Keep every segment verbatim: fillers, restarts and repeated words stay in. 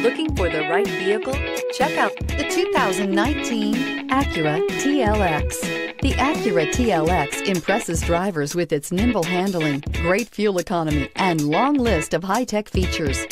Looking for the right vehicle? Check out the two thousand nineteen Acura T L X. The Acura T L X impresses drivers with its nimble handling, great fuel economy, and long list of high-tech features.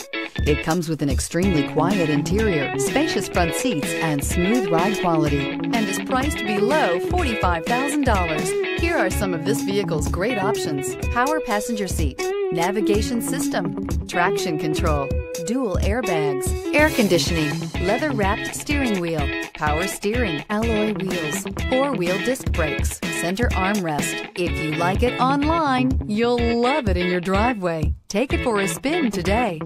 It comes with an extremely quiet interior, spacious front seats, and smooth ride quality, and is priced below forty-five thousand dollars. Here are some of this vehicle's great options: power passenger seat, navigation system, traction control, dual airbags, air conditioning, leather-wrapped steering wheel, power steering, alloy wheels, four-wheel disc brakes, center armrest. If you like it online, you'll love it in your driveway. Take it for a spin today.